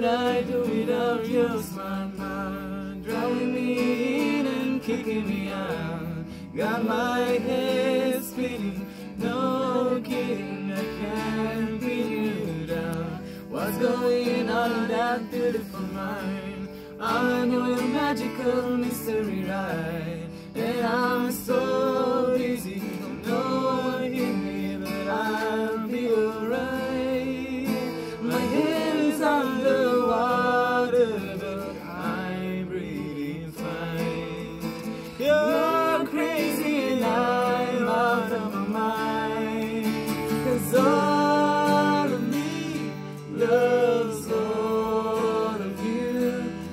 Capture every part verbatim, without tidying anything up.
could I do without your smart man, drowning me in and kicking me out? Got my head spinning, no kidding, I can't pin you down. What's going on in that beautiful mind? I'm on your magical mystery ride, and I'm so dizzy, no one hit me, but I'll be alright. My head is underwater, but I'm breathing fine. You're crazy and I'm out of my mind, 'cause all of me loves all of you.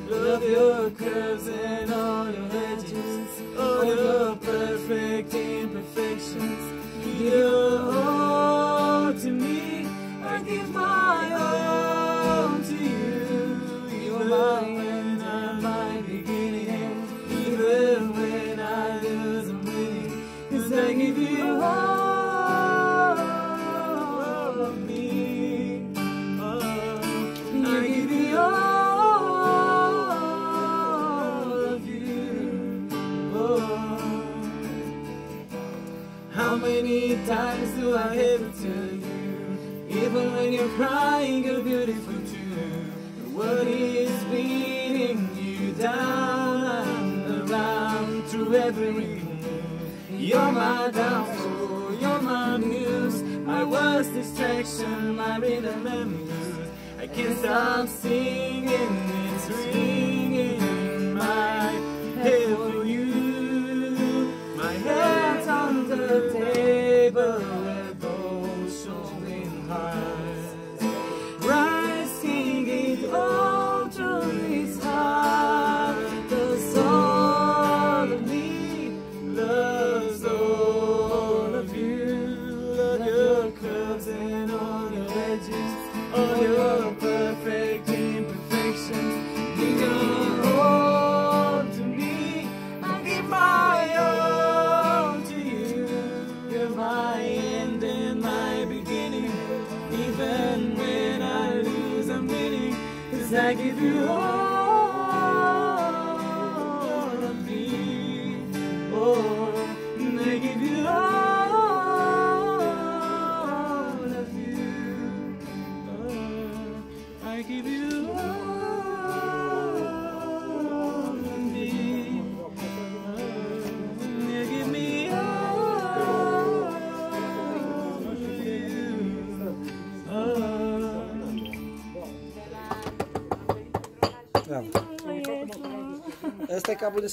Love your curves and all your edges, all your perfect imperfections. You're all to me, I give my all to you. You're my end and my beginning, even when I lose I'm winning, 'cause I give you all of me. Oh, I give you all of you. Oh. How many times do I ever tell you, even when you're crying, you're beautiful too. The world is beating you down and around through every room. You're my downfall, you're my muse, my worst distraction, my rhythm and blues. I can't stop singing, it's ringing in my head for you. My head on the table with those showing hearts, rising it all to his heart. The soul of me loves all of you. Love your curves and all your edges, all your perfect imperfections. You all to me, I give my all. My end and my beginning, even when I lose I'm winning, 'cause I give you all of me. Oh, I give you all of you. Oh, I give you all of me. Oh, you give me all. Ăsta e capul de